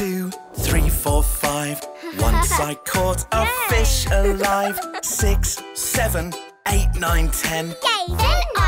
two, three, four, five. Once I caught a fish alive. 6, 7, 8, 9, 10. Yay!